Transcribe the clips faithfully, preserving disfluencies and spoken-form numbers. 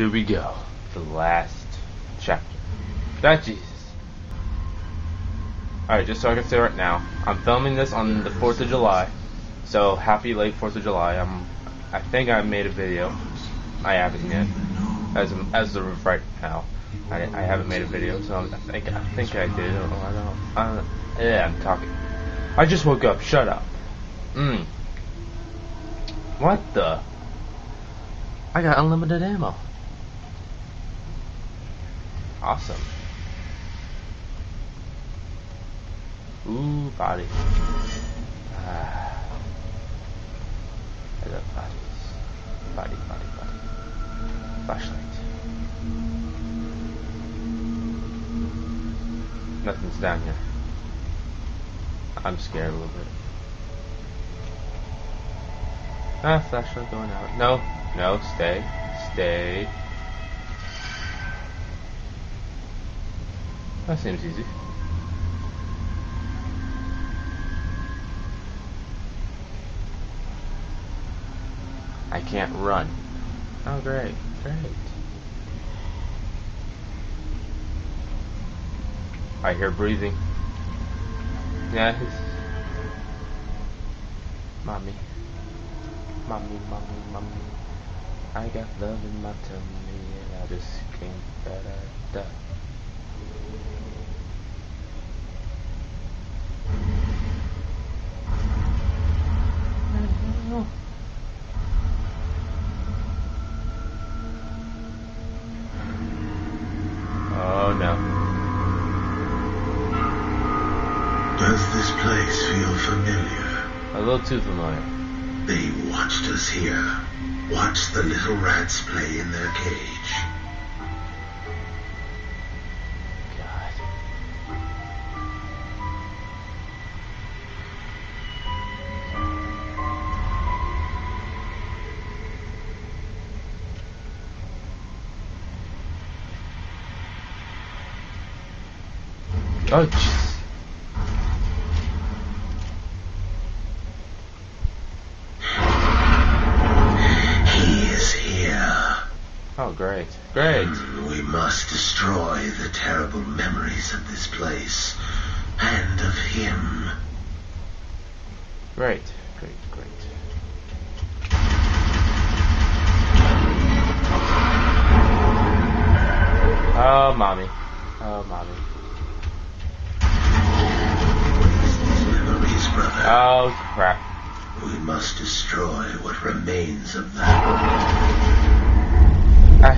Here we go. The last chapter. That Jesus. Alright, just so I can say right now, I'm filming this on the fourth of July. So, happy late fourth of July. I'm, I think I made a video. I haven't yet. As, as of right now. I, I haven't made a video, so I'm, I think I think I did. Oh, I don't, I don't, yeah, I'm talking. I just woke up. Shut up. Mmm. What the? I got unlimited ammo. Awesome. Ooh, body. Ah. I love bodies. Body, body, body. Flashlight. Nothing's down here. I'm scared a little bit. Ah, flashlight going out. No, no, stay, stay. That seems easy. I can't run. Oh, great, great. I hear breathing. Yeah, he's... Mommy. Mommy, mommy, mommy. I got love in my tummy and I just can't get out of. Oh no. Does this place feel familiar? A little too familiar. They watched us here. Watched the little rats play in their cage. God. Oh, jeez. Oh, great. Great. We must destroy the terrible memories of this place and of him. Great. Great, great. Oh, mommy. Oh, mommy. These memories, brother. Oh, crap. We must destroy what remains of them. I,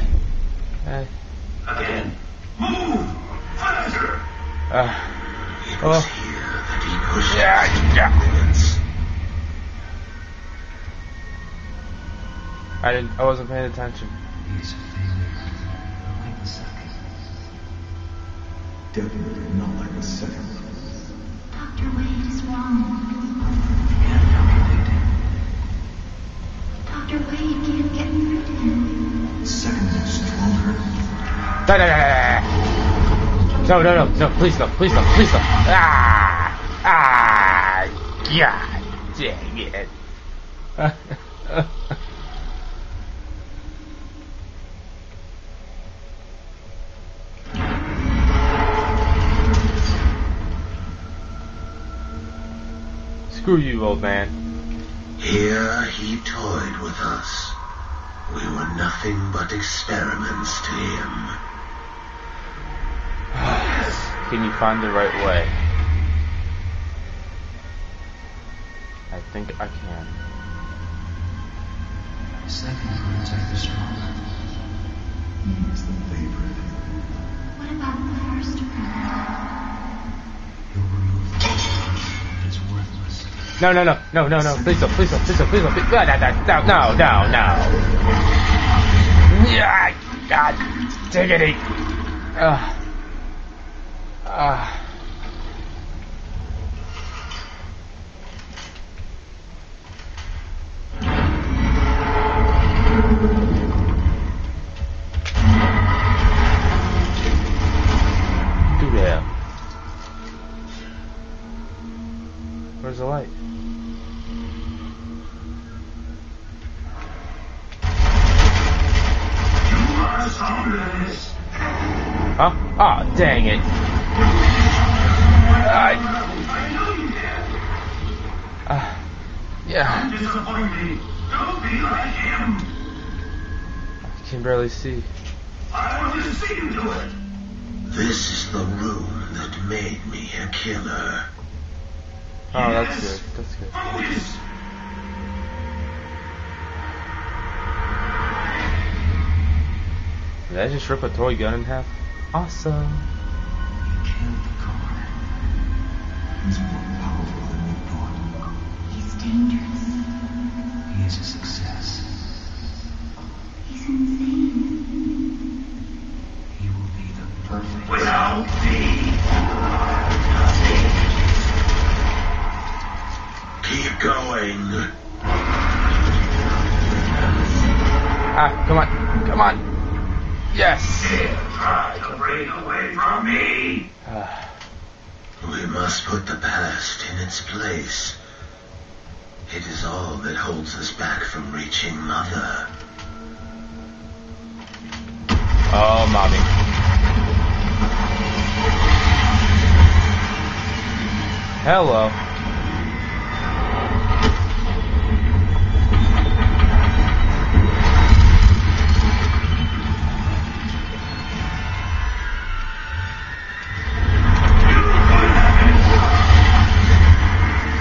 I, Again. Move! Faster! Uh, it was oh. here that he pushed yeah, yeah. I didn't I wasn't paying attention. He's a failure, like the second. Definitely not like the second. Doctor Wade is wrong. Doctor Wade can't get me rid of him. No, no, no, no, no, no, please no, please no, please no. Ah, ah, God dang it. Screw you, old man. Here he toyed with us. We were nothing but experiments to him. Can you find the right way? I think I can. The second will attack the strong. He is the favorite. What about the first one? Your removal is worthless. No, no, no, no, no, no. Please don't, please don't, please don't, please don't. No, no, no, no, no, no. Yeah, God, diggity. Ah, uh, ah. Uh. Do that. Where's the light? Huh? Ah, oh, dang it. I... Uh, yeah. I can barely see. I want to see you do it. This is the room that made me a killer. Oh, that's good. That's good. Focus. Did I just rip a toy gun in half? Awesome. He killed the car. He's more powerful than we thought. He's dangerous. He is a success. He's insane. He will be the perfect. Without me. Keep going. Ah, come on. Come on. Yes! Try to break away from me! Uh. We must put the past in its place. It is all that holds us back from reaching Mother. Oh, Mommy. Hello.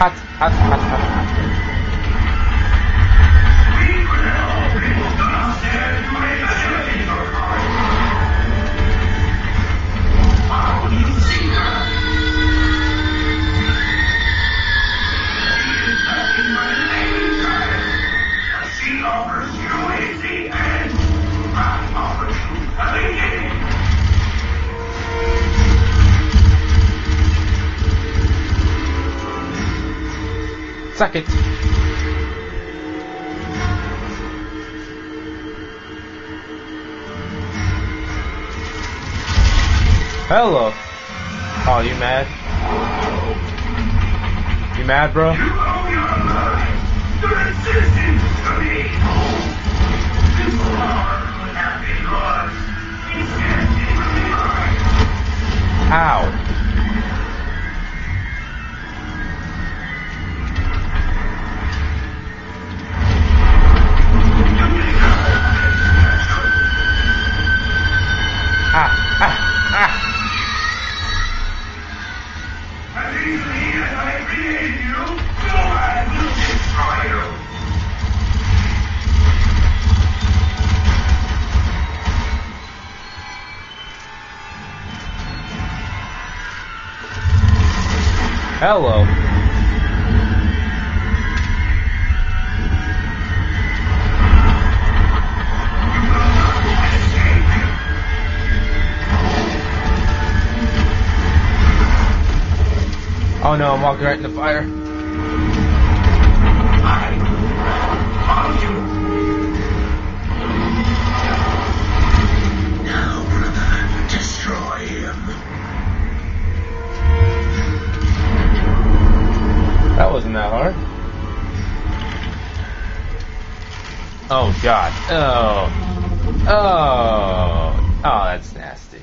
Hot, hot, hot, hot, hot. Suck it. Hello. Oh, you mad? You mad, bro? You owe your life. You're a citizen to me. This power would have been lost. It can't be realized. Ow. Hello. Oh no, I'm walking right in the fire. Now, brother, destroy him. That wasn't that hard. Oh god. Oh. Oh. Oh, that's nasty.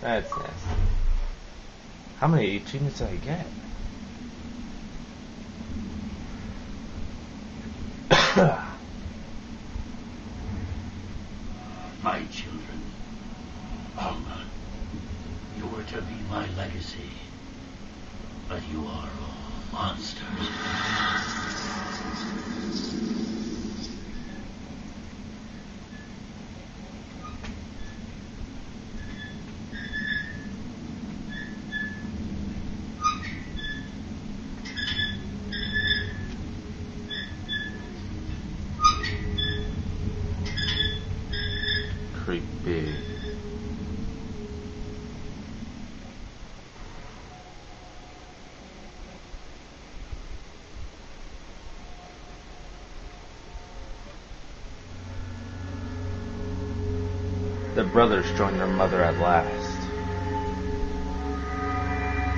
That's nasty. How many achievements did I get? My children, Alma, you were to be my legacy. But you are all monsters. Creepy. The brothers join their mother at last.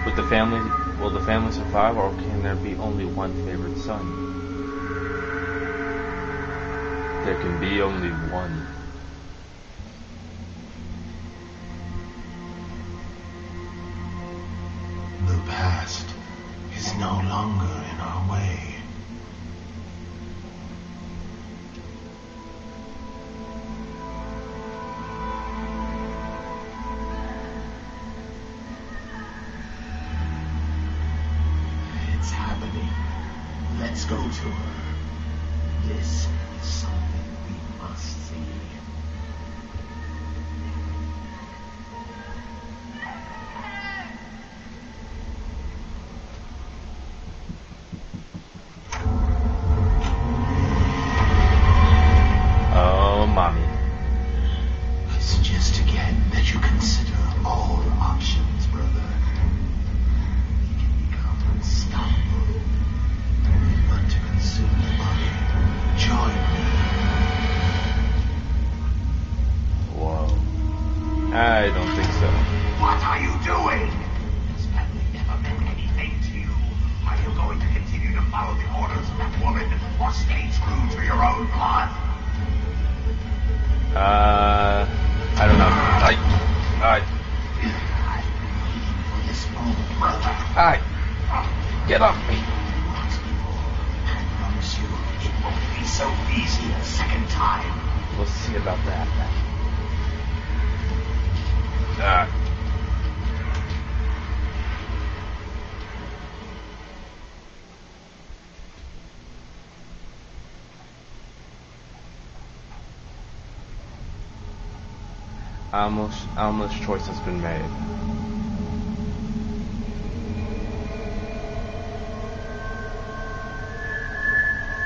With the family, will the family survive, or can there be only one favorite son? there can be only one. The past is no longer in our way. It's happening. Let's go to her. This is something we must see. I don't think so. What are you doing? Has family ever meant anything to you? Are you going to continue to follow the orders of that woman or stay true to your own blood? Uh, I don't know. I, I, I need for this moment, brother. I, get off me. I promise you, it won't be so easy a second time. We'll see about that. Uh. Almost, almost choice has been made.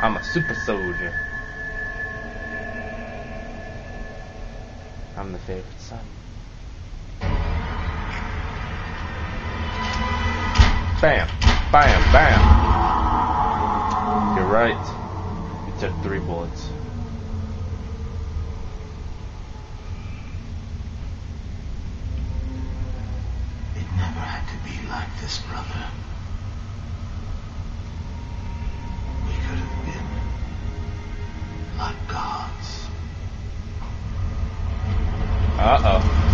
I'm a super soldier. I'm the favorite son. Bam, bam, bam. You're right. You took three bullets. It never had to be like this, brother. We could have been like gods. Uh-oh.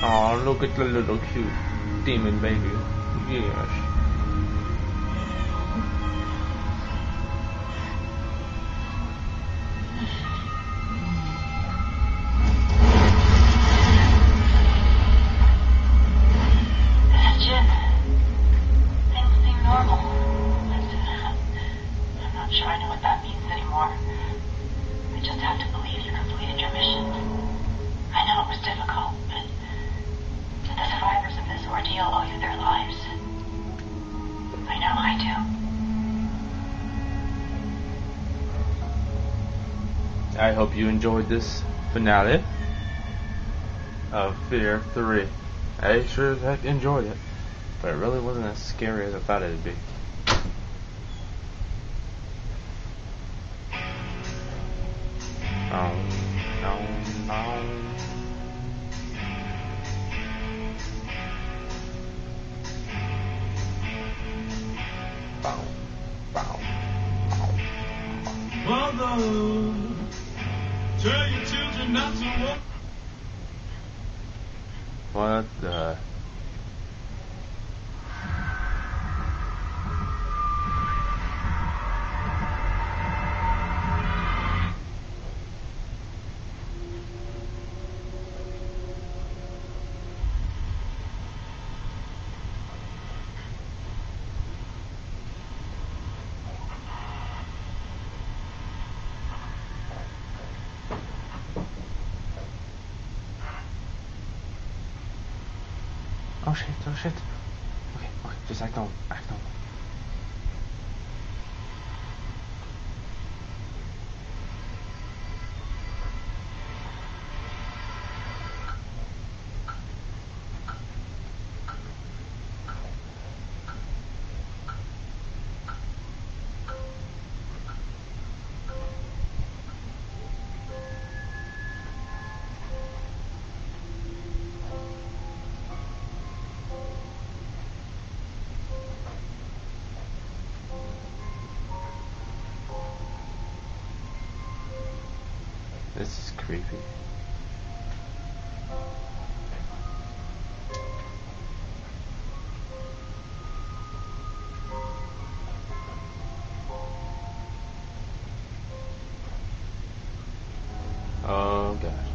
Oh, look at the little cute demon baby. Yes. I hope you enjoyed this finale of Fear three. I sure as heck enjoyed it, but it really wasn't as scary as I thought it would be. Um, um, um. Bow, bow, bow. Mother! Tell your children not to walk. What the? Oh shit, oh shit. Okay, okay, just act on, act on. creepy. Oh god.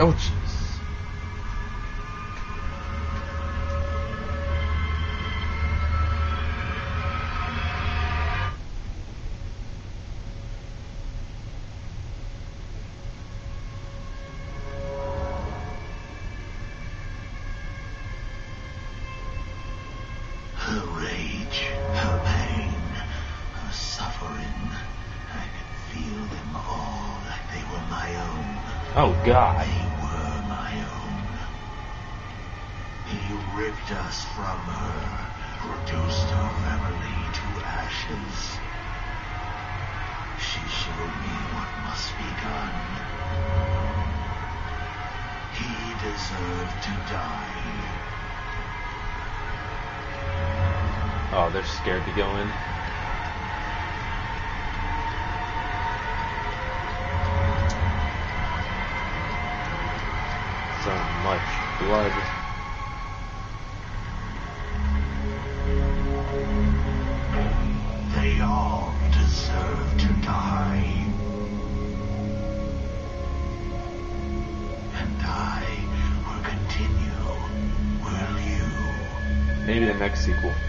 Oh jeez. Oh God! They were my own. He ripped us from her, reduced her family to ashes. She showed me what must be done. He deserved to die. Oh, they're scared to go in. So much blood. They all deserve to die. And I will continue. Will you? Maybe the next sequel.